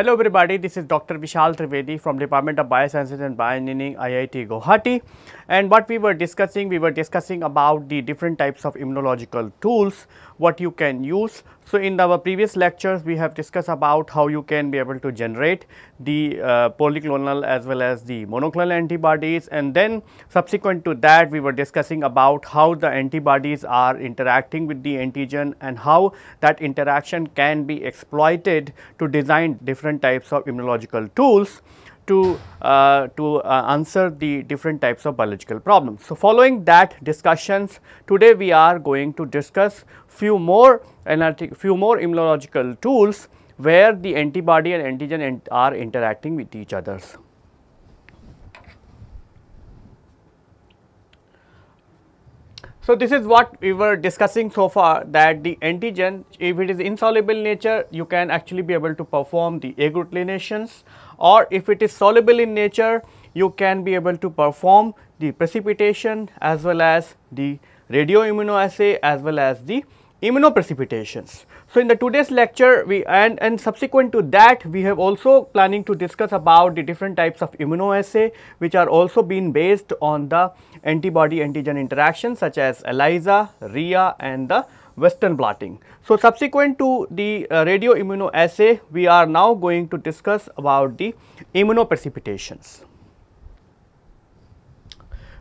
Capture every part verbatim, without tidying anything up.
Hello everybody, this is Doctor Vishal Trivedi from Department of Biosciences and Bioengineering, I I T Guwahati, and what we were discussing, we were discussing about the different types of immunological tools, what you can use. So, in our previous lectures, we have discussed about how you can be able to generate the uh, polyclonal as well as the monoclonal antibodies, and then subsequent to that, we were discussing about how the antibodies are interacting with the antigen and how that interaction can be exploited to design different types of immunological tools to, uh, to uh, answer the different types of biological problems. So, following that discussions, today we are going to discuss few more analytic, few more immunological tools where the antibody and antigen ant are interacting with each others. So, this is what we were discussing so far, that the antigen, if it is insoluble in nature, you can actually be able to perform the agglutinations, or if it is soluble in nature, you can be able to perform the precipitation as well as the radioimmunoassay as well as the immunoprecipitations. So, in the today's lecture we and, and subsequent to that we have also planning to discuss about the different types of immunoassay which are also being based on the antibody antigen interaction such as ELISA, R I A and the Western blotting. So, subsequent to the uh, radioimmunoassay we are now going to discuss about the immunoprecipitations.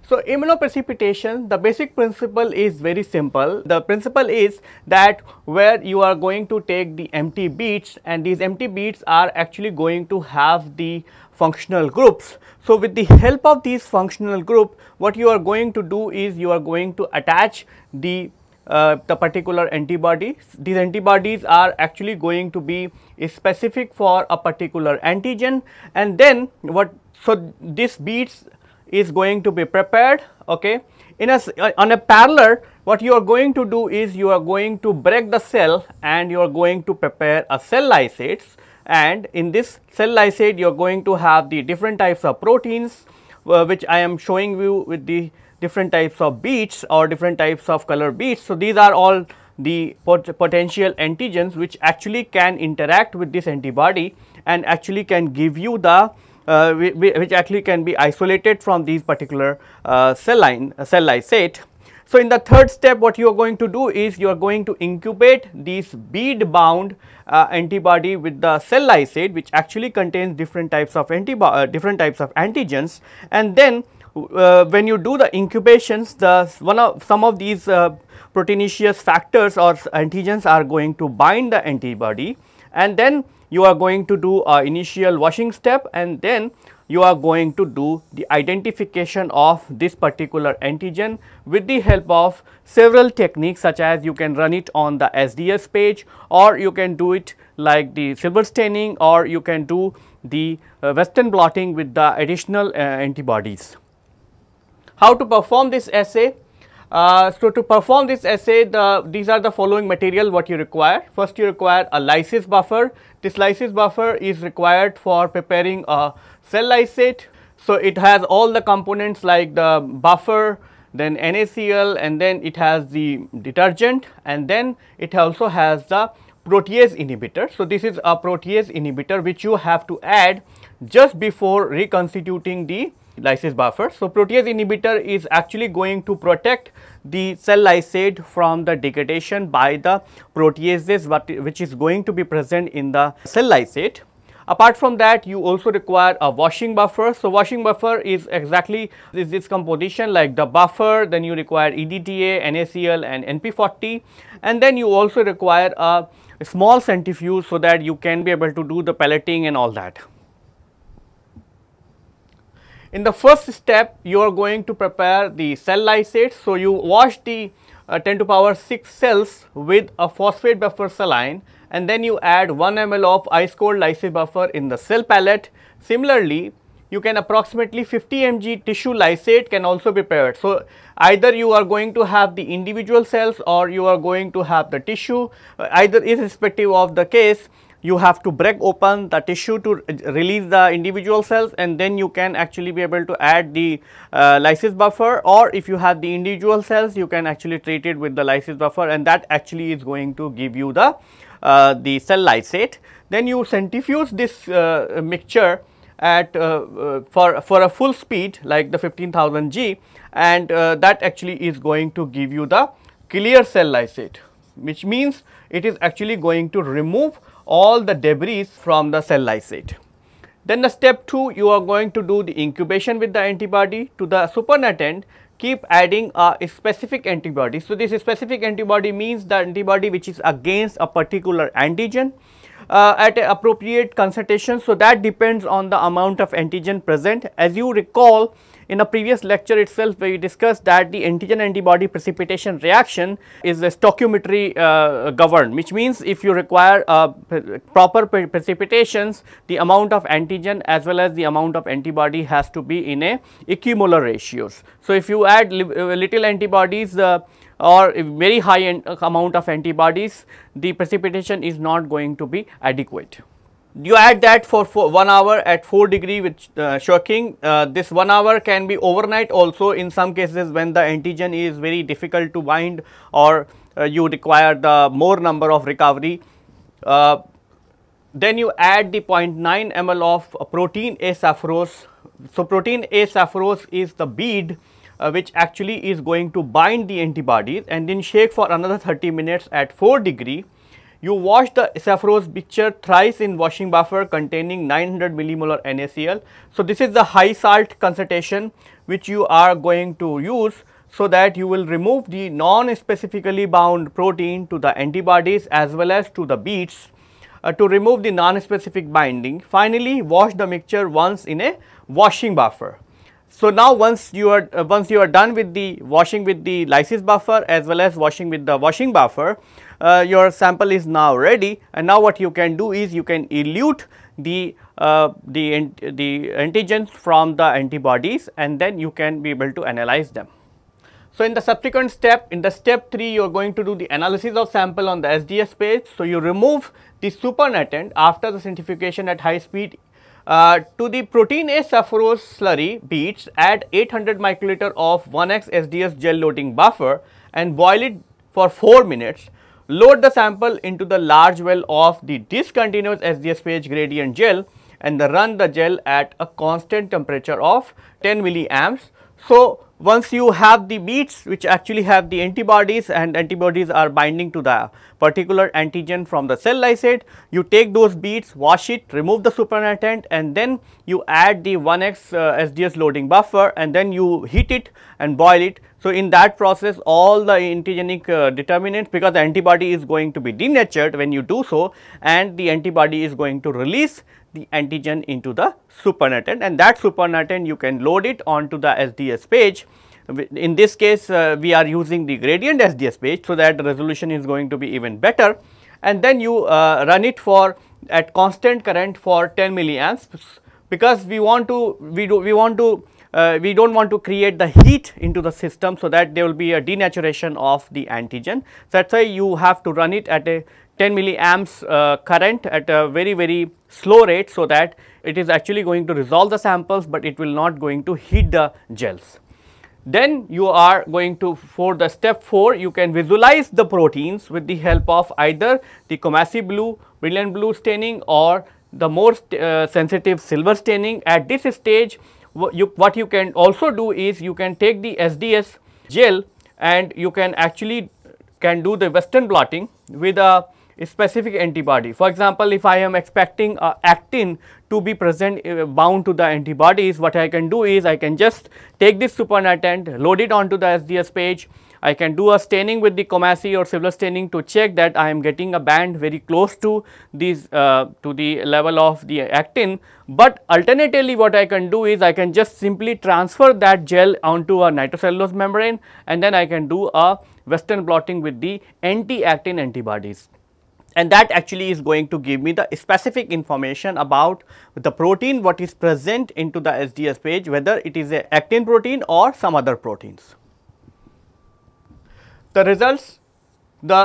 So, immunoprecipitation, the basic principle is very simple. The principle is that where you are going to take the empty beads, and these empty beads are actually going to have the functional groups. So, with the help of these functional group, what you are going to do is you are going to attach the Uh, the particular antibodies. These antibodies are actually going to be specific for a particular antigen, and then what, so this beads is going to be prepared, okay. In a, on a parallel, what you are going to do is you are going to break the cell and you are going to prepare a cell lysates, and in this cell lysate you are going to have the different types of proteins uh, which I am showing you with the different types of beads or different types of color beads. So, these are all the pot potential antigens which actually can interact with this antibody and actually can give you the uh, which actually can be isolated from these particular uh, cell line uh, cell lysate. So, in the third step what you are going to do is you are going to incubate these bead bound uh, antibody with the cell lysate which actually contains different types of antibody uh, different types of antigens, and then Uh, when you do the incubations, the one of some of these uh, proteinaceous factors or antigens are going to bind the antibody, and then you are going to do a initial washing step, and then you are going to do the identification of this particular antigen with the help of several techniques, such as you can run it on the S D S page, or you can do it like the silver staining, or you can do the uh, Western blotting with the additional uh, antibodies. How to perform this assay? Uh, so, to perform this assay, the, these are the following material what you require. First, you require a lysis buffer. This lysis buffer is required for preparing a cell lysate. So, it has all the components like the buffer, then NaCl, and then it has the detergent, and then it also has the protease inhibitor. So, this is a protease inhibitor which you have to add just before reconstituting the lysis buffer. So, protease inhibitor is actually going to protect the cell lysate from the degradation by the proteases which is going to be present in the cell lysate. Apart from that, you also require a washing buffer. So, washing buffer is exactly is this composition like the buffer, then you require E D T A, NaCl and N P forty, and then you also require a small centrifuge so that you can be able to do the pelleting and all that. In the first step, you are going to prepare the cell lysates. So, you wash the uh, ten to the power six cells with a phosphate buffer saline, and then you add one milliliter of ice cold lysis buffer in the cell pallet. Similarly, you can approximately fifty milligrams tissue lysate can also be prepared. So, either you are going to have the individual cells or you are going to have the tissue, either irrespective of the case. You have to break open the tissue to release the individual cells, and then you can actually be able to add the uh, lysis buffer, or if you have the individual cells you can actually treat it with the lysis buffer, and that actually is going to give you the uh, the cell lysate. Then you centrifuge this uh, mixture at uh, uh, for for a full speed like the fifteen thousand G, and uh, that actually is going to give you the clear cell lysate, which means it is actually going to remove all the debris from the cell lysate. Then the step two, you are going to do the incubation with the antibody to the supernatant. Keep adding a specific antibody. So, this specific antibody means the antibody which is against a particular antigen uh, at an appropriate concentration. So, that depends on the amount of antigen present. As you recall, in a previous lecture itself, we discussed that the antigen antibody precipitation reaction is stoichiometry uh, governed, which means if you require uh, proper pre precipitations, the amount of antigen as well as the amount of antibody has to be in a equimolar ratios. So, if you add li little antibodies uh, or very high amount of antibodies, the precipitation is not going to be adequate. You add that for four, one hour at four degree with uh, shocking. Uh, this one hour can be overnight also in some cases when the antigen is very difficult to bind or uh, you require the more number of recovery. Uh, then you add the zero point nine milliliters of protein A saffrose. So, protein A saffrose is the bead uh, which actually is going to bind the antibodies, and then shake for another thirty minutes at four degree. You wash the saffrose mixture thrice in washing buffer containing nine hundred millimolar NaCl. So, this is the high salt concentration which you are going to use, so that you will remove the non-specifically bound protein to the antibodies as well as to the beads uh, to remove the non-specific binding. Finally, wash the mixture once in a washing buffer. So, now once you are uh, once you are done with the washing with the lysis buffer as well as washing with the washing buffer, uh, your sample is now ready, and now what you can do is you can elute the uh, the, ant the antigens from the antibodies, and then you can be able to analyze them. So, in the subsequent step, in the step three, you are going to do the analysis of sample on the S D S page. So, you remove the supernatant after the centrifugation at high speed. Uh, to the protein A saffrose slurry beads, add eight hundred microliter of one X S D S gel loading buffer and boil it for four minutes. Load the sample into the large well of the discontinuous S D S page gradient gel and the run the gel at a constant temperature of ten milliamps. So, once you have the beads which actually have the antibodies, and antibodies are binding to the particular antigen from the cell lysate, you take those beads, wash it, remove the supernatant, and then you add the one X uh, S D S loading buffer, and then you heat it and boil it. So, in that process all the antigenic uh, determinants, because the antibody is going to be denatured when you do so, and the antibody is going to release the antigen into the supernatant, and that supernatant you can load it onto the S D S page. In this case uh, we are using the gradient S D S page, so that the resolution is going to be even better, and then you uh, run it for at constant current for ten milliamps, because we want to we do we want to Uh, we do not want to create the heat into the system, so that there will be a denaturation of the antigen. So, that is why you have to run it at a ten milliamps uh, current at a very very slow rate, so that it is actually going to resolve the samples, but it will not going to heat the gels. Then you are going to, for the step four, you can visualize the proteins with the help of either the Komatsu blue, brilliant blue staining or the more uh, sensitive silver staining. At this stage, You, what you can also do is you can take the S D S gel and you can actually can do the Western blotting with a specific antibody. For example, if I am expecting uh, actin to be present uh, bound to the antibodies, what I can do is I can just take this supernatant, load it onto the S D S page. I can do a staining with the Komatsu or silver staining to check that I am getting a band very close to these uh, to the level of the actin. But alternatively, what I can do is I can just simply transfer that gel onto a nitrocellulose membrane, and then I can do a Western blotting with the anti-actin antibodies. And that actually is going to give me the specific information about the protein what is present into the S D S page, whether it is an actin protein or some other proteins. The results, the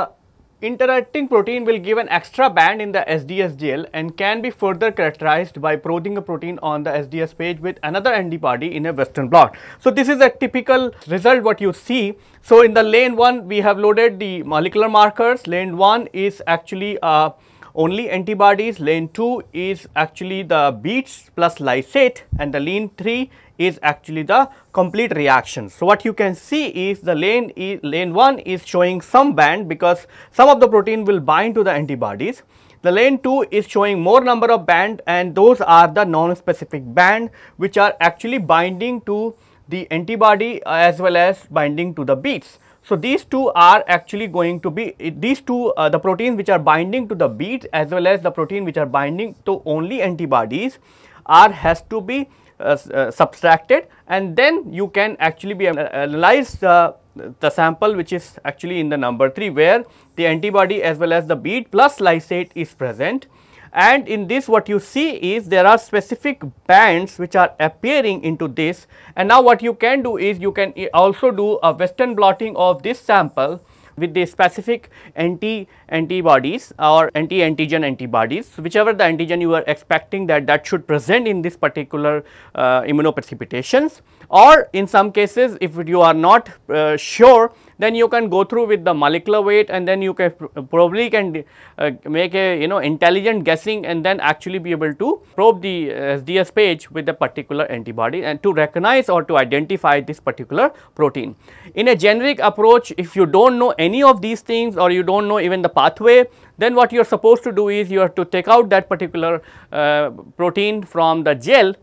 Interacting protein will give an extra band in the S D S G L and can be further characterized by probing a protein on the S D S page with another N D party in a western blot. So this is a typical result what you see. So in the lane one we have loaded the molecular markers. Lane one is actually uh, only antibodies, lane two is actually the beads plus lysate, and the lane three is actually the complete reaction. So what you can see is the lane is, lane one is showing some band because some of the protein will bind to the antibodies. The lane two is showing more number of band, and those are the non-specific band which are actually binding to the antibody as well as binding to the beads. So these two are actually going to be, these two uh, the proteins which are binding to the beads as well as the protein which are binding to only antibodies are has to be uh, uh, subtracted, and then you can actually be analyze uh, the sample which is actually in the number three, where the antibody as well as the bead plus lysate is present. And in this what you see is there are specific bands which are appearing into this, and now what you can do is you can also do a western blotting of this sample with the specific anti-antibodies or anti-antigen antibodies, whichever the antigen you are expecting that that should present in this particular uh, immunoprecipitations. Or in some cases if you are not uh, sure, then you can go through with the molecular weight, and then you can probably can uh, make a you know intelligent guessing and then actually be able to probe the S D S page with the particular antibody and to recognize or to identify this particular protein. In a generic approach, if you do not know any of these things or you do not know even the pathway, then what you are supposed to do is you have to take out that particular uh, protein from the gel.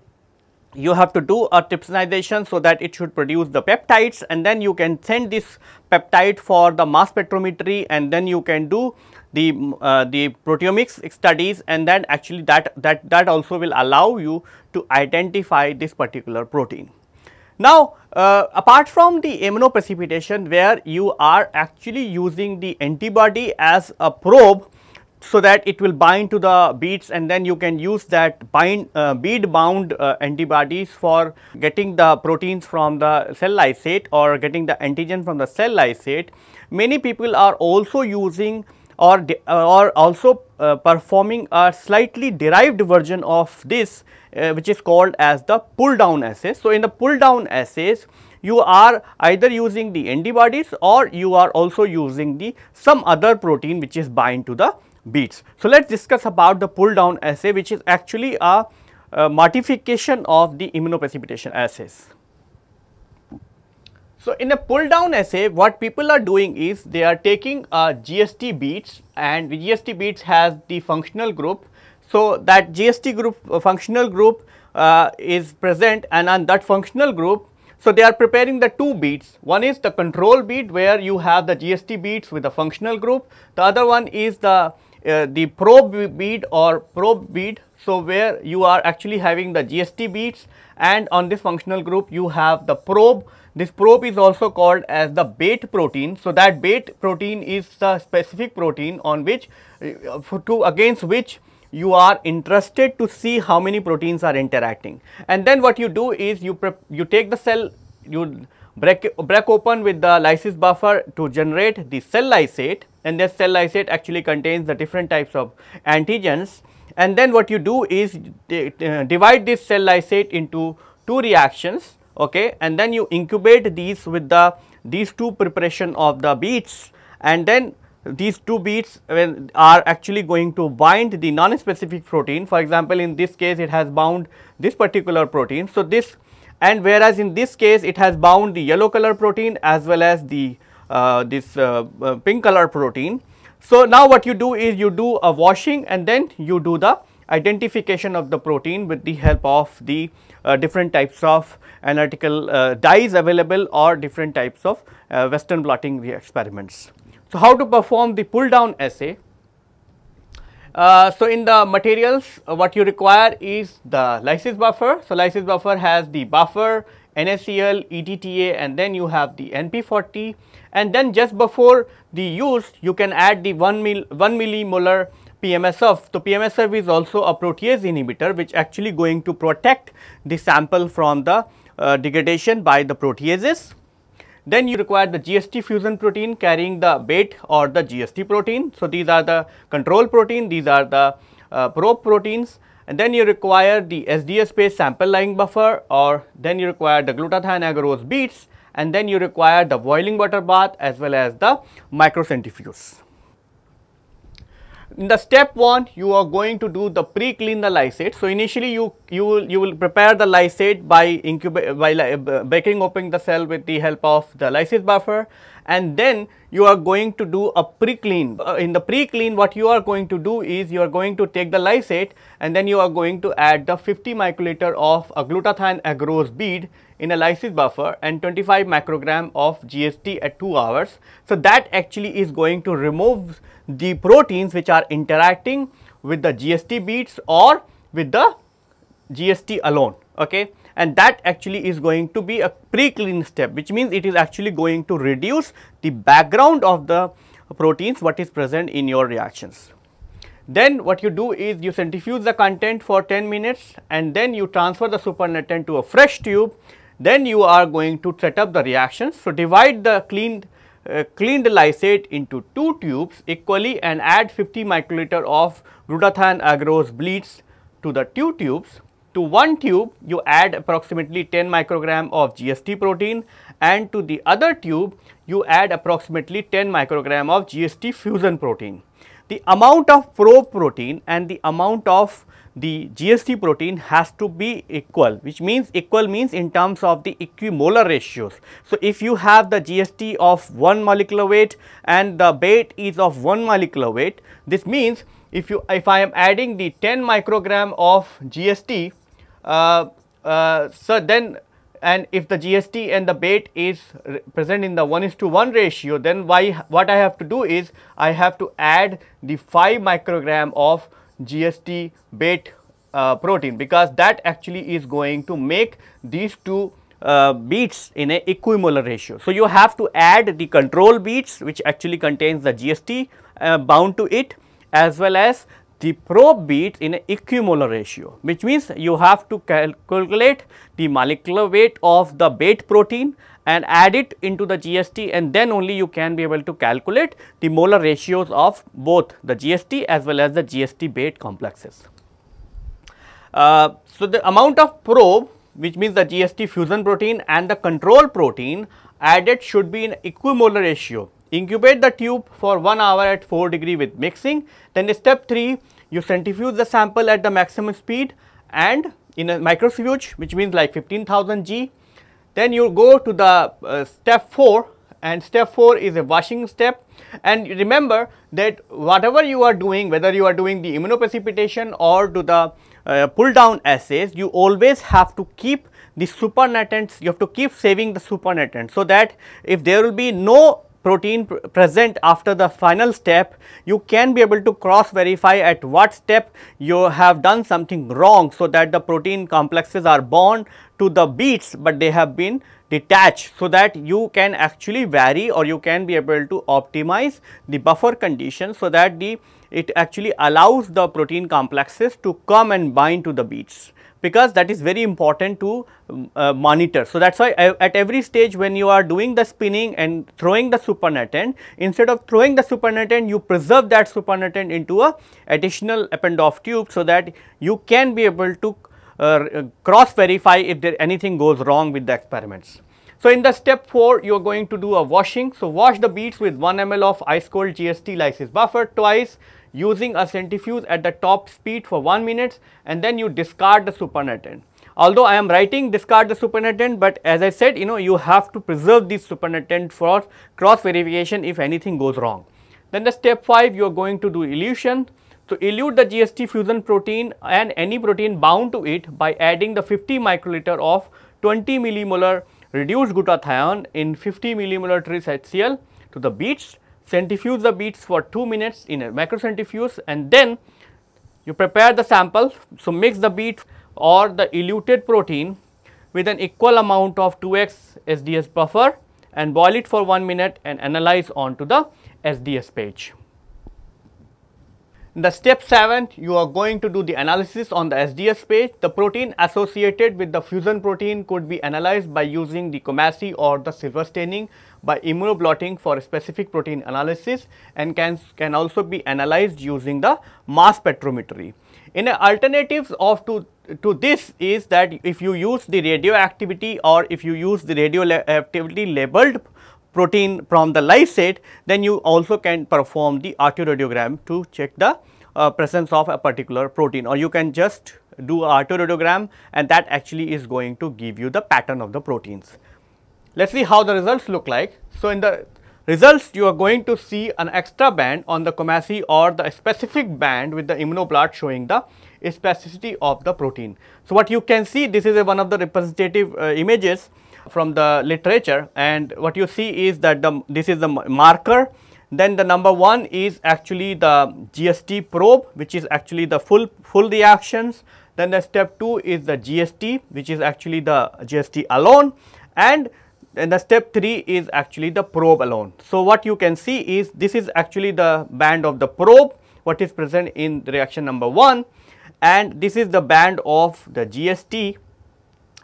You have to do a trypsinization so that it should produce the peptides, and then you can send this peptide for the mass spectrometry, and then you can do the uh, the proteomics studies, and then actually that that that also will allow you to identify this particular protein. Now uh, apart from the immunoprecipitation, where you are actually using the antibody as a probe so that it will bind to the beads, and then you can use that bind uh, bead bound uh, antibodies for getting the proteins from the cell lysate or getting the antigen from the cell lysate. Many people are also using or uh, or also uh, performing a slightly derived version of this uh, which is called as the pull down assays. So in the pull down assays you are either using the antibodies or you are also using the some other protein which is bind to the beads. So let's discuss about the pull down assay, which is actually a, a modification of the immunoprecipitation assays. So in a pull down assay, what people are doing is they are taking uh, G S T beads, and the G S T beads has the functional group. So that G S T group uh, functional group uh, is present, and on that functional group, so they are preparing the two beads. One is the control bead where you have the G S T beads with the functional group. The other one is the Uh, the probe bead or probe bead, so where you are actually having the G S T beads, and on this functional group you have the probe. This probe is also called as the bait protein. So that bait protein is the specific protein on which uh, for to against which you are interested to see how many proteins are interacting. And then what you do is you prep, you take the cell, you break break open with the lysis buffer to generate the cell lysate, and the cell lysate actually contains the different types of antigens. And then what you do is uh, divide this cell lysate into two reactions, okay, and then you incubate these with the these two preparation of the beads, and then these two beads are actually going to bind the non-specific protein. For example, in this case it has bound this particular protein, so this, and whereas in this case it has bound the yellow color protein as well as the Uh, this uh, uh, pink color protein. So now what you do is you do a washing, and then you do the identification of the protein with the help of the uh, different types of analytical uh, dyes available or different types of uh, western blotting experiments. So how to perform the pull down assay? Uh, so in the materials uh, what you require is the lysis buffer. So lysis buffer has the buffer, NaCl, E D T A, and then you have the N P forty, and then just before the use you can add the one millimolar P M S F. So P M S F is also a protease inhibitor which actually going to protect the sample from the uh, degradation by the proteases. Then you require the G S T fusion protein carrying the bait or the G S T protein. So these are the control protein, these are the uh, probe proteins. And then you require the S D S PAGE sample lying buffer, or then you require the glutathione agarose beads, and then you require the boiling water bath as well as the microcentrifuge. In the step one, you are going to do the pre-clean the lysate. So initially, you you will you will prepare the lysate by incubate by uh, breaking open the cell with the help of the lysate buffer, and then you are going to do a pre-clean. Uh, in the pre-clean, what you are going to do is you are going to take the lysate and then you are going to add the fifty microliter of a glutathione agarose bead in a lysate buffer and twenty-five microgram of G S T at two hours. So that actually is going to remove the proteins which are interacting with the G S T beads or with the G S T alone, okay. And that actually is going to be a pre-clean step, which means it is actually going to reduce the background of the proteins what is present in your reactions. Then what you do is you centrifuge the content for ten minutes and then you transfer the supernatant to a fresh tube. Then you are going to set up the reactions. So divide the cleaned Uh, cleaned lysate into two tubes equally and add fifty microliter of glutathione agarose beads to the two tubes. To one tube you add approximately ten microgram of G S T protein, and to the other tube you add approximately ten microgram of G S T fusion protein. The amount of probe protein and the amount of the G S T protein has to be equal, which means equal means in terms of the equimolar ratios. So if you have the G S T of one molecular weight and the bait is of one molecular weight, this means if you if I am adding the ten microgram of G S T, uh, uh, so then and if the G S T and the bait is present in the one is to one ratio, then why what I have to do is I have to add the five microgram of G S T bait uh, protein, because that actually is going to make these two uh, beads in a equimolar ratio. So you have to add the control beads which actually contains the G S T uh, bound to it, as well as the probe beads in an equimolar ratio, which means you have to cal calculate the molecular weight of the bait protein and add it into the G S T, and then only you can be able to calculate the molar ratios of both the G S T as well as the G S T bait complexes. Uh, so the amount of probe, which means the G S T fusion protein and the control protein added, should be in equimolar ratio. Incubate the tube for one hour at four degree with mixing. Then in step three, you centrifuge the sample at the maximum speed and in a microcentrifuge, which means like fifteen thousand G. Then you go to the uh, step four, and step four is a washing step. And remember that whatever you are doing, whether you are doing the immunoprecipitation or to the uh, pull down assays, you always have to keep the supernatants, you have to keep saving the supernatants, so that if there will be no protein pr present after the final step, you can be able to cross verify at what step you have done something wrong, so that the protein complexes are bound to the beads but they have been detached, so that you can actually vary or you can be able to optimize the buffer condition, so that the it actually allows the protein complexes to come and bind to the beads, because that is very important to uh, monitor. So that's why at every stage when you are doing the spinning and throwing the supernatant, instead of throwing the supernatant, you preserve that supernatant into a additional append-off tube, so that you can be able to uh, cross verify if there anything goes wrong with the experiments. So in the step four, you are going to do a washing. So wash the beads with one milliliter of ice cold G S T lysis buffer twice using a centrifuge at the top speed for one minute, and then you discard the supernatant. Although I am writing discard the supernatant, but as I said, you know, you have to preserve this supernatant for cross verification if anything goes wrong. Then the step five, you are going to do elution. So elute the G S T fusion protein and any protein bound to it by adding the fifty microliter of twenty millimolar reduced glutathione in fifty millimolar tris H C l to the beads. Centrifuge the beads for two minutes in a microcentrifuge, and then you prepare the sample. So mix the bead or the eluted protein with an equal amount of two X S D S buffer and boil it for one minute and analyze onto the S D S page. In the step seven, you are going to do the analysis on the S D S page. The protein associated with the fusion protein could be analyzed by using the CHOMASSY or the silver staining by immunoblotting for specific protein analysis, and can, can also be analyzed using the mass spectrometry. In an alternative of to, to this is that if you use the radioactivity or if you use the radioactivity labeled protein from the lysate, then you also can perform the autoradiogram to check the uh, presence of a particular protein, or you can just do autoradiogram, and that actually is going to give you the pattern of the proteins. Let us see how the results look like. So, in the results you are going to see an extra band on the CHOMASSY or the specific band with the immunoblot showing the specificity of the protein. So, what you can see, this is a one of the representative uh, images from the literature, and what you see is that the this is the marker, then the number one is actually the G S T probe, which is actually the full full reactions, then the step two is the G S T, which is actually the G S T alone, and then the step three is actually the probe alone. So, what you can see is this is actually the band of the probe, what is present in reaction number one, and this is the band of the G S T,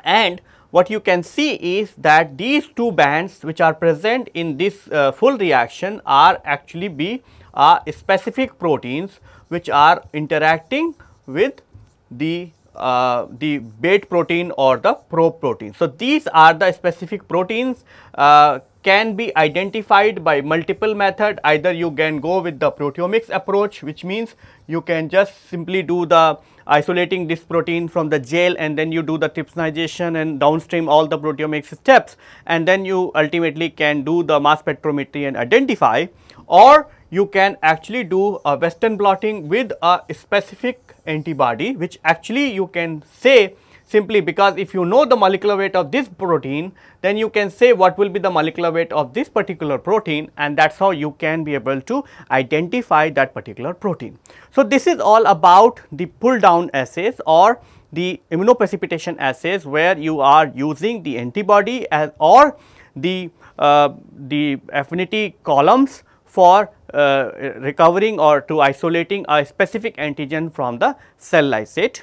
and what you can see is that these two bands which are present in this uh, full reaction are actually be uh, specific proteins which are interacting with the uh, the bait protein or the probe protein. So, these are the specific proteins uh, can be identified by multiple method. Either you can go with the proteomics approach, which means you can just simply do the isolating this protein from the gel, and then you do the trypsinization and downstream all the proteomics steps, and then you ultimately can do the mass spectrometry and identify, or you can actually do a Western blotting with a specific antibody, which actually you can say simply because if you know the molecular weight of this protein, then you can say what will be the molecular weight of this particular protein, and that is how you can be able to identify that particular protein. So, this is all about the pull down assays or the immunoprecipitation assays, where you are using the antibody as or the, uh, the affinity columns for uh, recovering or to isolating a specific antigen from the cell lysate.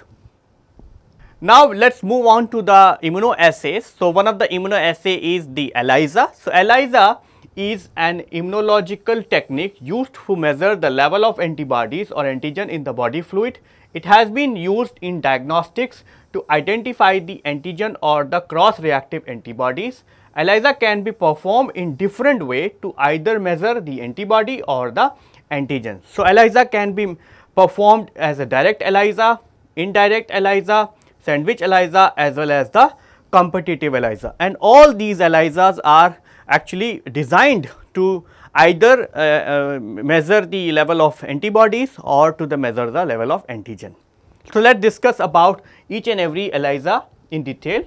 Now, let us move on to the immunoassays. So, one of the immunoassay is the ELISA. So, ELISA is an immunological technique used to measure the level of antibodies or antigen in the body fluid. It has been used in diagnostics to identify the antigen or the cross-reactive antibodies. ELISA can be performed in different way to either measure the antibody or the antigen. So, ELISA can be performed as a direct ELISA, indirect ELISA, sandwich ELISA, as well as the competitive ELISA, and all these ELISAs are actually designed to either uh, uh, measure the level of antibodies or to the measure the level of antigen. So, let us discuss about each and every ELISA in detail.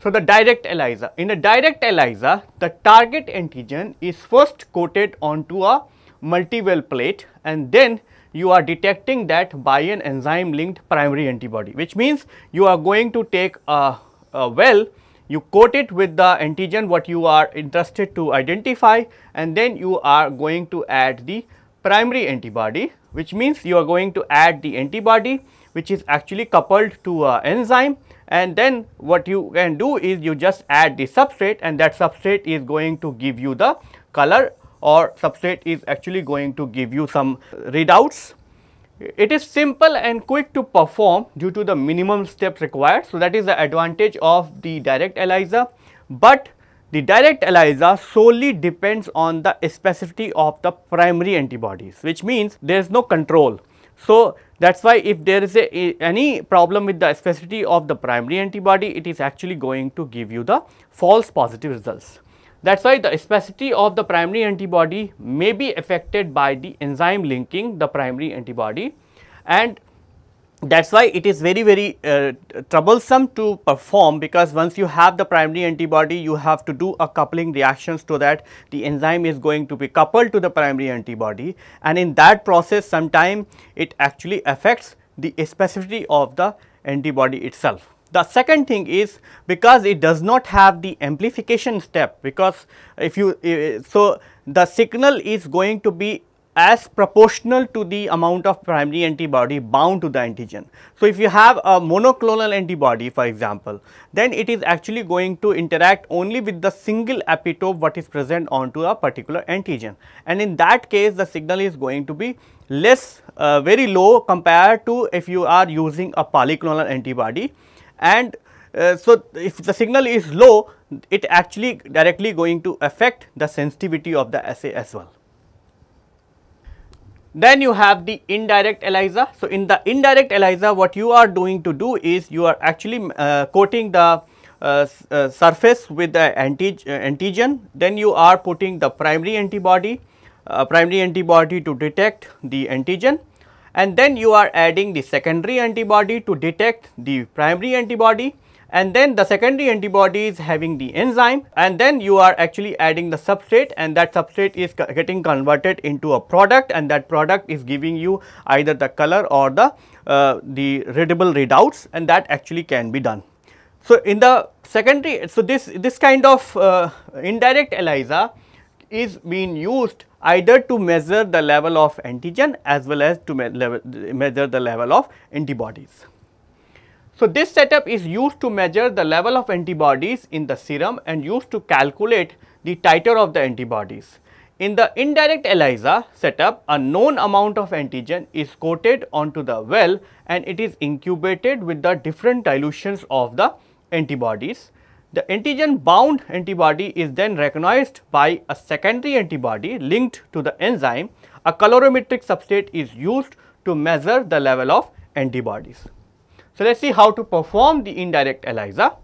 So, the direct ELISA. In a direct ELISA, the target antigen is first coated onto a multivalent plate, and then you are detecting that by an enzyme linked primary antibody, which means you are going to take a, a well, you coat it with the antigen what you are interested to identify, and then you are going to add the primary antibody, which means you are going to add the antibody which is actually coupled to an enzyme, and then what you can do is you just add the substrate, and that substrate is going to give you the color, or substrate is actually going to give you some readouts. It is simple and quick to perform due to the minimum steps required. So, that is the advantage of the direct ELISA, but the direct ELISA solely depends on the specificity of the primary antibodies, which means there is no control. So, that is why if there is a, a, any problem with the specificity of the primary antibody, it is actually going to give you the false positive results. That is why the specificity of the primary antibody may be affected by the enzyme linking the primary antibody, and that is why it is very very uh, troublesome to perform, because once you have the primary antibody, you have to do a coupling reactions so that the enzyme is going to be coupled to the primary antibody, and in that process sometime it actually affects the specificity of the antibody itself. The second thing is because it does not have the amplification step, because if you so the signal is going to be as proportional to the amount of primary antibody bound to the antigen. So, if you have a monoclonal antibody for example, then it is actually going to interact only with the single epitope what is present onto a particular antigen, and in that case the signal is going to be less uh, very low compared to if you are using a polyclonal antibody. And uh, so, if the signal is low, it actually directly going to affect the sensitivity of the assay as well. Then you have the indirect ELISA. So, in the indirect ELISA, what you are doing to do is you are actually uh, coating the uh, uh, surface with the antig uh, antigen, then you are putting the primary antibody, uh, primary antibody to detect the antigen, and then you are adding the secondary antibody to detect the primary antibody, and then the secondary antibody is having the enzyme, and then you are actually adding the substrate, and that substrate is getting converted into a product, and that product is giving you either the color or the uh, the readable readouts, and that actually can be done. So, in the secondary, so this this kind of uh, indirect ELISA is being used either to measure the level of antigen as well as to me level, measure the level of antibodies. So, this setup is used to measure the level of antibodies in the serum and used to calculate the titer of the antibodies. In the indirect ELISA setup, a known amount of antigen is coated onto the well and it is incubated with the different dilutions of the antibodies. The antigen bound antibody is then recognized by a secondary antibody linked to the enzyme. A colorimetric substrate is used to measure the level of antibodies. So, let us see how to perform the indirect ELISA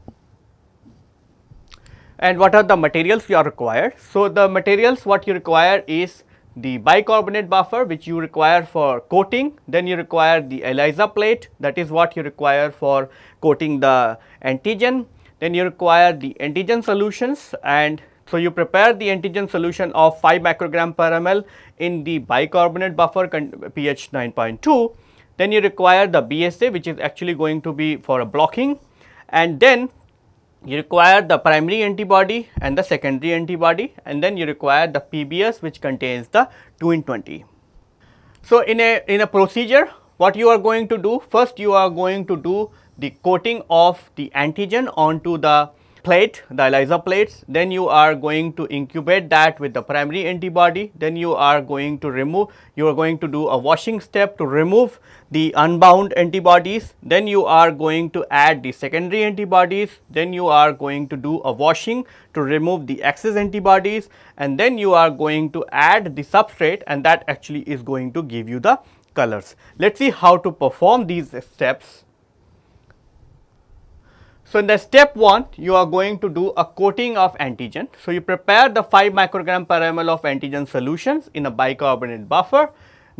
and what are the materials you are required. So, the materials what you require is the bicarbonate buffer which you require for coating, then you require the ELISA plate, that is what you require for coating the antigen, then you require the antigen solutions, and so you prepare the antigen solution of five microgram per milliliter in the bicarbonate buffer pH nine point two. Then you require the B S A which is actually going to be for a blocking, and then you require the primary antibody and the secondary antibody, and then you require the P B S which contains the Tween twenty. So, in a in a procedure what you are going to do, first you are going to do the coating of the antigen onto the plate, the ELISA plates, then you are going to incubate that with the primary antibody, then you are going to remove, you are going to do a washing step to remove the unbound antibodies, then you are going to add the secondary antibodies, then you are going to do a washing to remove the excess antibodies, and then you are going to add the substrate, and that actually is going to give you the colors. Let's see how to perform these steps. So, in the step one, you are going to do a coating of antigen. So, you prepare the five microgram per milliliter of antigen solutions in a bicarbonate buffer,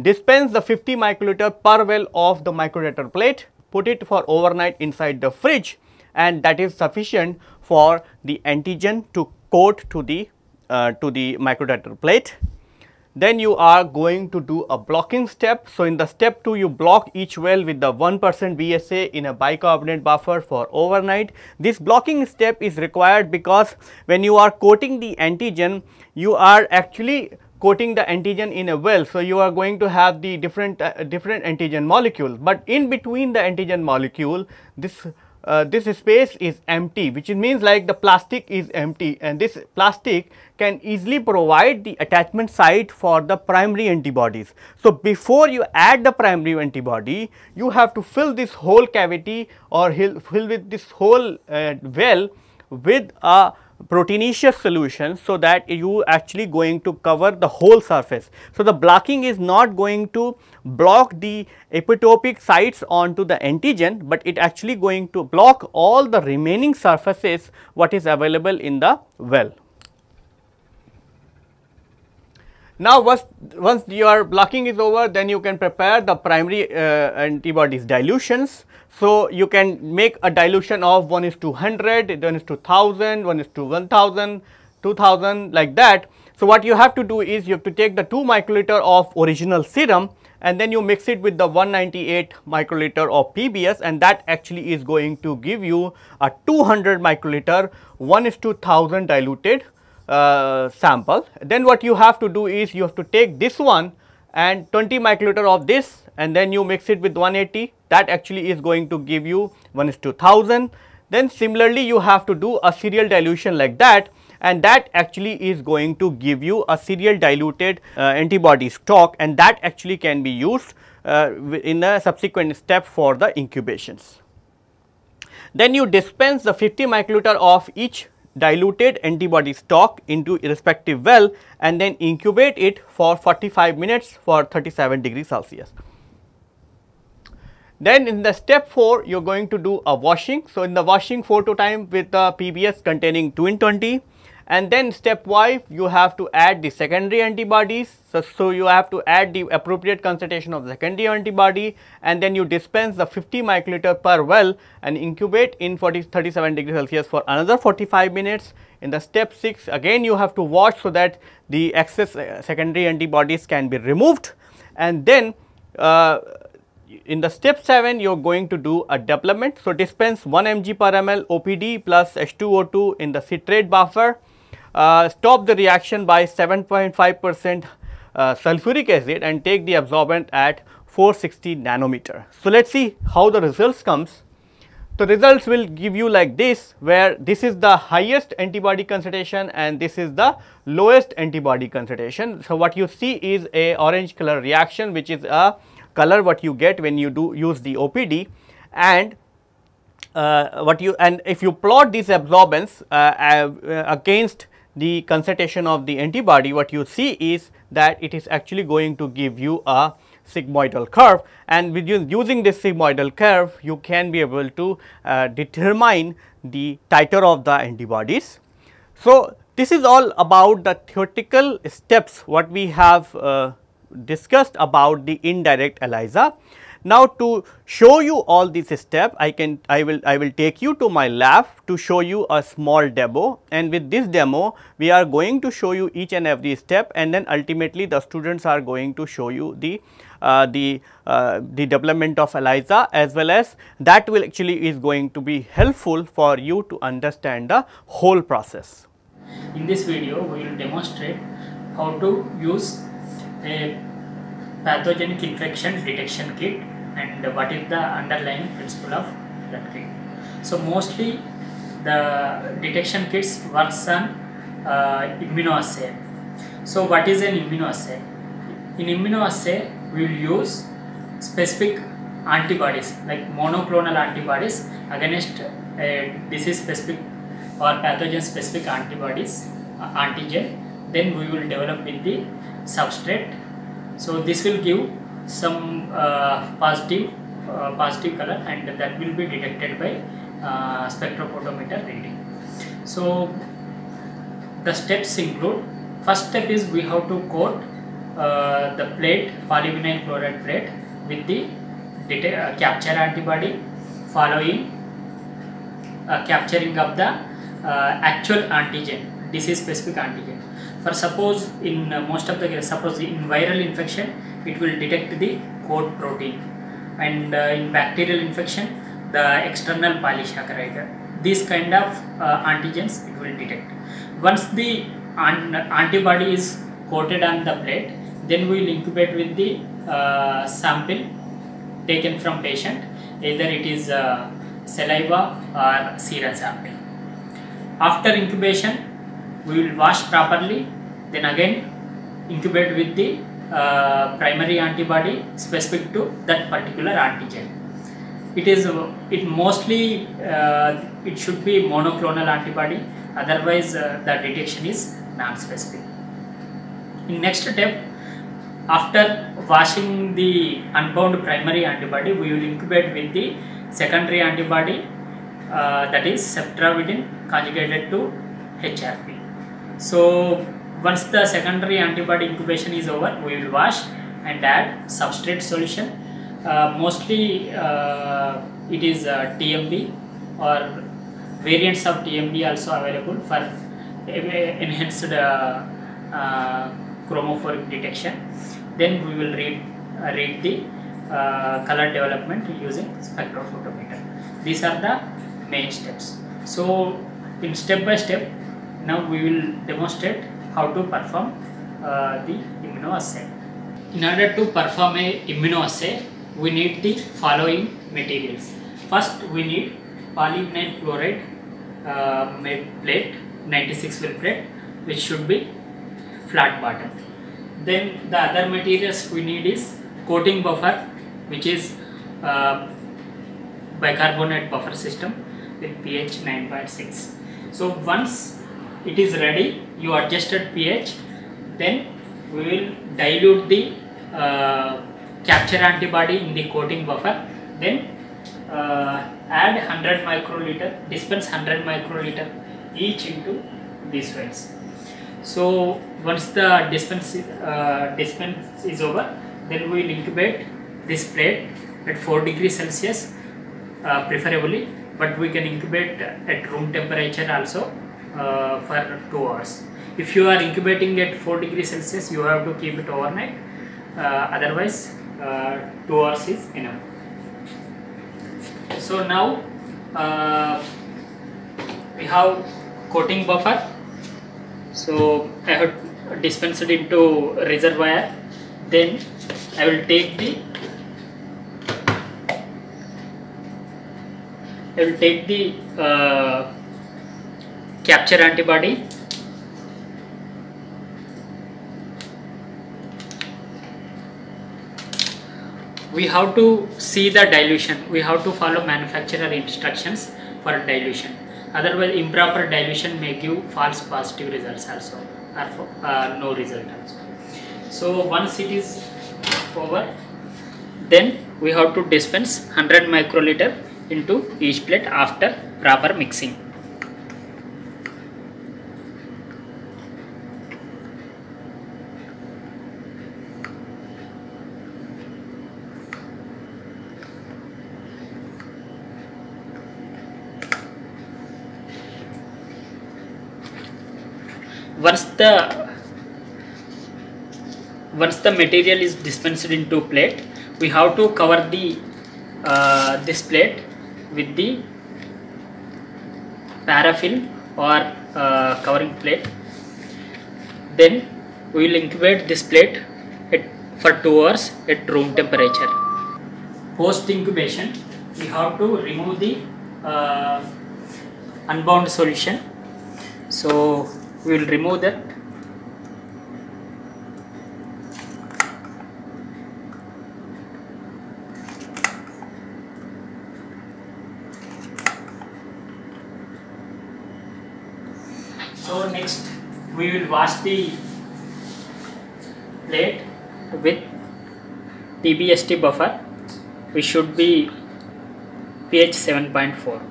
dispense the fifty microliter per well of the microliter plate, put it for overnight inside the fridge, and that is sufficient for the antigen to coat to the, uh, to the microliter plate. Then you are going to do a blocking step. So, in the step two, you block each well with the one percent B S A in a bicarbonate buffer for overnight. This blocking step is required because when you are coating the antigen, you are actually coating the antigen in a well. So, you are going to have the different, uh, different antigen molecules, but in between the antigen molecule, this Uh, this space is empty, which means like the plastic is empty, and this plastic can easily provide the attachment site for the primary antibodies. So, before you add the primary antibody, you have to fill this whole cavity or fill with this whole uh, well with a proteinaceous solution, so that you actually going to cover the whole surface. So, the blocking is not going to block the epitopic sites onto the antigen, but it actually going to block all the remaining surfaces what is available in the well. Now, once, once your blocking is over, then you can prepare the primary uh, antibodies dilutions. So, you can make a dilution of one is to one hundred, one is to one thousand, one is to one thousand, two thousand, like that. So, what you have to do is you have to take the two microliter of original serum, and then you mix it with the one ninety-eight microliter of P B S, and that actually is going to give you a two hundred microliter one is to one thousand diluted uh, sample. Then what you have to do is you have to take this one and twenty microliter of this, and then you mix it with one eighty, that actually is going to give you one is to one thousand. Then similarly you have to do a serial dilution like that, and that actually is going to give you a serial diluted uh, antibody stock, and that actually can be used uh, in a subsequent step for the incubations. Then you dispense the fifty microliter of each diluted antibody stock into respective well and then incubate it for forty-five minutes for thirty-seven degrees Celsius. Then in the step four you are going to do a washing. So, in the washing four to time with the P B S containing tween twenty, and then step five you have to add the secondary antibodies. So, so, you have to add the appropriate concentration of the secondary antibody, and then you dispense the fifty microliter per well and incubate in forty, thirty-seven degrees Celsius for another forty-five minutes. In the step six again you have to wash so that the excess uh, secondary antibodies can be removed, and then uh, in the step seven you are going to do a development. So, dispense one milligram per milliliter O P D plus H two O two in the citrate buffer, uh, stop the reaction by seven point five percent uh, sulfuric acid and take the absorbent at four hundred sixty nanometer. So, let us see how the results comes. The results will give you like this, where this is the highest antibody concentration and this is the lowest antibody concentration. So, what you see is a orange color reaction, which is a color what you get when you do use the O P D, and uh, what you and if you plot these absorbance uh, uh, against the concentration of the antibody, what you see is that it is actually going to give you a sigmoidal curve, and with using this sigmoidal curve you can be able to uh, determine the titer of the antibodies. So, this is all about the theoretical steps what we have uh, discussed about the indirect ELISA. Now, to show you all these steps, I can I will I will take you to my lab to show you a small demo, and with this demo we are going to show you each and every step, and then ultimately the students are going to show you the uh, the uh, the development of ELISA, as well as that will actually is going to be helpful for you to understand the whole process. In this video we will demonstrate how to use a pathogenic infection detection kit and what is the underlying principle of that kit. So, mostly the detection kits works on uh, immunoassay. So, what is an immunoassay? In immunoassay we will use specific antibodies like monoclonal antibodies against a disease specific or pathogen specific antibodies uh, antigen, then we will develop with the substrate. So, this will give some uh, positive uh, positive color, and that will be detected by uh, spectrophotometer reading. So, the steps include, first step is we have to coat uh, the plate, polyvinyl chloride plate, with the uh, capture antibody, following uh, capturing of the uh, actual antigen, disease specific antigen. For suppose in uh, most of the cases, suppose in viral infection it will detect the coat protein, and uh, in bacterial infection the external polysaccharide, these kind of uh, antigens it will detect. Once the an antibody is coated on the plate, then we will incubate with the uh, sample taken from patient, either it is uh, saliva or serum sample. After incubation we will wash properly, then again incubate with the uh, primary antibody specific to that particular antigen. It is it mostly uh, it should be monoclonal antibody, otherwise uh, the detection is non-specific. In next step, after washing the unbound primary antibody, we will incubate with the secondary antibody, uh, that is ceftazidime conjugated to H R P. So, once the secondary antibody incubation is over, we will wash and add substrate solution. Uh, mostly uh, it is uh, T M B or variants of T M B also available for enhanced uh, uh, chromophoric detection. Then we will read, uh, read the uh, color development using spectrophotometer. These are the main steps. So, in step by step, now we will demonstrate how to perform uh, the immunoassay. in order to perform a immunoassay, we need the following materials. First, we need polyvinyl chloride uh, plate, ninety-six well plate, which should be flat bottom. Then the other materials we need is coating buffer, which is uh, bicarbonate buffer system with pH nine point six. So once it is ready, you adjusted pH, then we will dilute the uh, capture antibody in the coating buffer, then uh, add one hundred microliter, dispense one hundred microliter each into these wells. So once the dispense, uh, dispense is over, then we will incubate this plate at four degrees Celsius uh, preferably, but we can incubate at room temperature also uh, for two hours. If you are incubating at four degrees Celsius, you have to keep it overnight, uh, otherwise uh, two hours is enough. So now uh, we have coating buffer. So I have dispensed into reservoir, then I will take the I will take the uh, capture antibody, we have to see the dilution, we have to follow manufacturer instructions for dilution, otherwise improper dilution may give false positive results also, or for, uh, no result also. So once it is over, then we have to dispense one hundred microliter into each plate after proper mixing. Once the once the material is dispensed into plate, we have to cover the uh, this plate with the paraffin or uh, covering plate. Then we will incubate this plate at, for two hours at room temperature. Post incubation, we have to remove the uh, unbound solution. So we will remove that. So next we will wash the plate with T B S T buffer, which should be pH seven point four.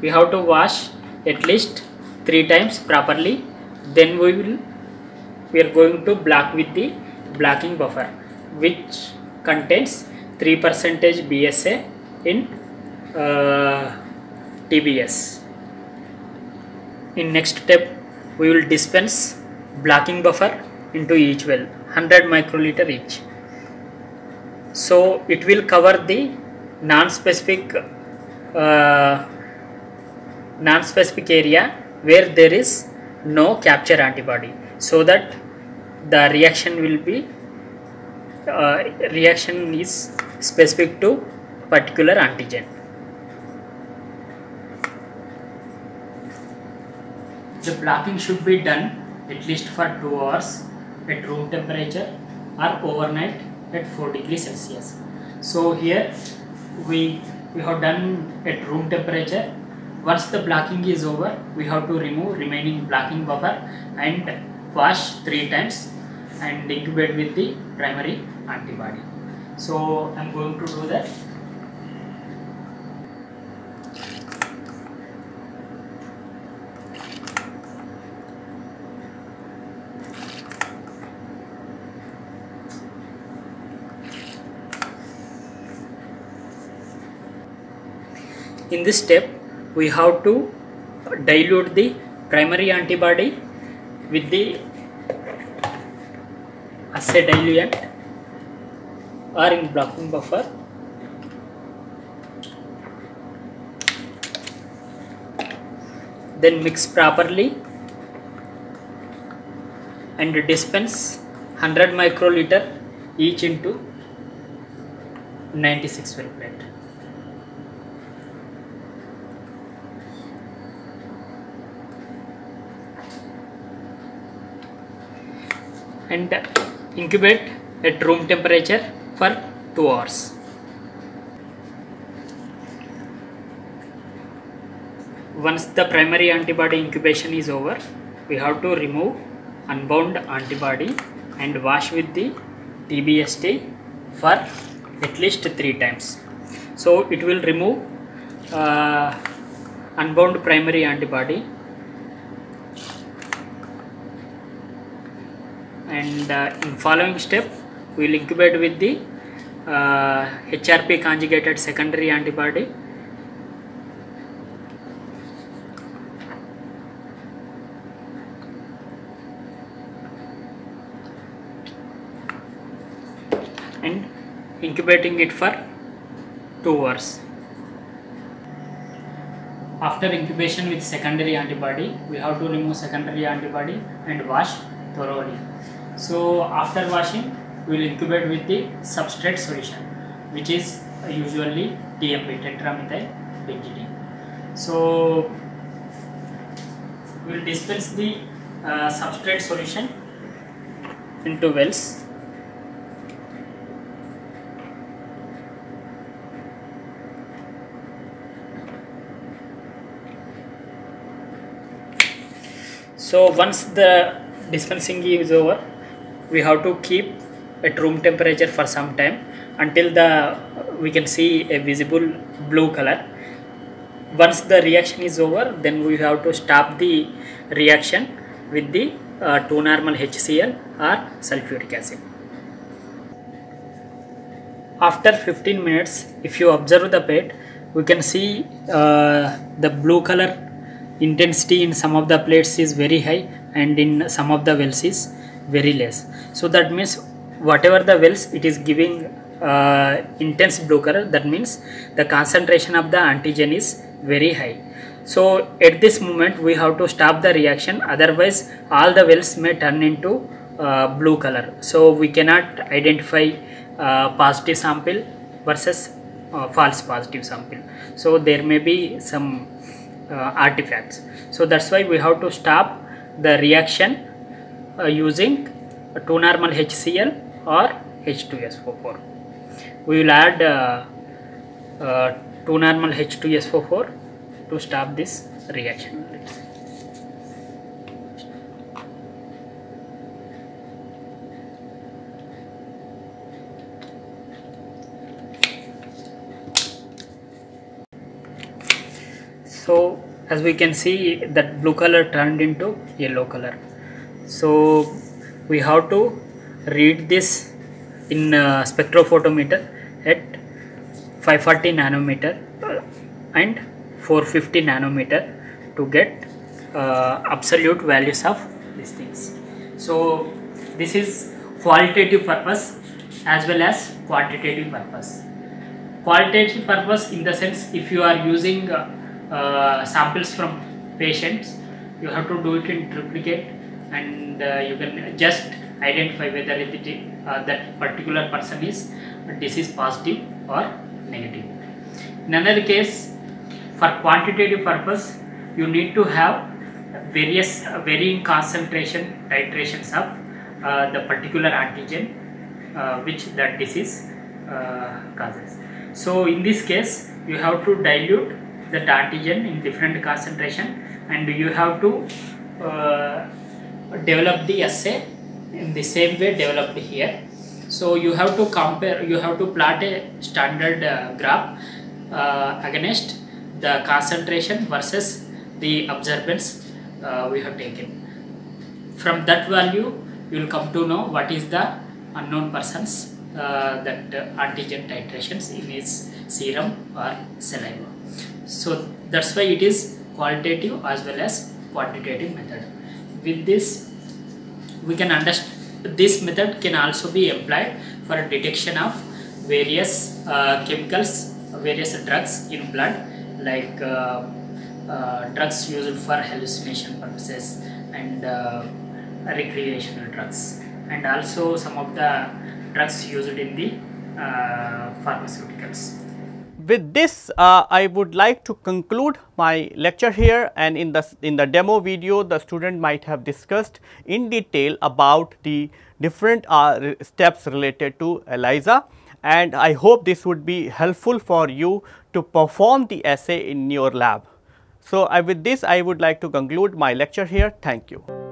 We have to wash at least three times properly, then we will we are going to block with the blocking buffer, which contains three percent B S A in uh, T B S. In next step, we will dispense blocking buffer into each well, one hundred microliter each. So it will cover the non-specific uh, non-specific area where there is no capture antibody, so that the reaction will be uh, reaction is specific to particular antigen. The blocking should be done at least for two hours at room temperature or overnight at four degrees Celsius. So here we we have done at room temperature. Once the blocking is over, we have to remove remaining blocking buffer and wash three times and incubate with the primary antibody. So I am going to do that. In this step, we have to dilute the primary antibody with the assay diluent or in blocking buffer. Then mix properly and dispense one hundred microliter each into ninety-six well plate. And incubate at room temperature for two hours. Once the primary antibody incubation is over, we have to remove unbound antibody and wash with the T B S T for at least three times. So it will remove uh, unbound primary antibody and uh, in following step we will incubate with the uh, H R P conjugated secondary antibody and incubating it for two hours. After incubation with secondary antibody, we have to remove secondary antibody and wash thoroughly. So after washing, we will incubate with the substrate solution, which is usually T M B, tetramethyl benzidine. So we will dispense the uh, substrate solution into wells. So once the dispensing is over, we have to keep at room temperature for some time until the we can see a visible blue color. Once the reaction is over, then we have to stop the reaction with the uh, two normal H C l or sulfuric acid. After fifteen minutes, if you observe the plate, we can see uh, the blue color intensity in some of the plates is very high and in some of the wells is very less. So that means whatever the wells, it is giving uh, intense blue color. That means the concentration of the antigen is very high. So at this moment we have to stop the reaction, otherwise all the wells may turn into uh, blue color. So we cannot identify uh, positive sample versus uh, false positive sample. So there may be some Uh, artifacts. So that's why we have to stop the reaction uh, using two normal H C l or H two S O four. We will add uh, uh, two normal H two S O four to stop this reaction. So as we can see, that blue color turned into yellow color. So we have to read this in uh, spectrophotometer at five forty nanometer and four fifty nanometer to get uh, absolute values of these things. So this is qualitative purpose as well as quantitative purpose. Qualitative purpose in the sense, if you are using uh, Uh, samples from patients, you have to do it in triplicate and uh, you can just identify whether it is, uh, that particular person is disease positive or negative. In another case, for quantitative purpose, you need to have various uh, varying concentration titrations of uh, the particular antigen uh, which that disease uh, causes. So in this case, you have to dilute that antigen in different concentration and you have to uh, develop the assay in the same way developed here. So you have to compare, you have to plot a standard uh, graph uh, against the concentration versus the observance uh, we have taken. From that value you will come to know what is the unknown person's uh, that uh, antigen titrations in his serum or saliva. So that's why it is qualitative as well as quantitative method. With this, we can understand this method can also be applied for detection of various uh, chemicals, various drugs in blood, like uh, uh, drugs used for hallucination purposes and uh, recreational drugs, and also some of the drugs used in the uh, pharmaceuticals. With this, uh, I would like to conclude my lecture here, and in the, in the demo video, the student might have discussed in detail about the different uh, steps related to ELISA, and I hope this would be helpful for you to perform the essay in your lab. So, uh, with this, I would like to conclude my lecture here. Thank you.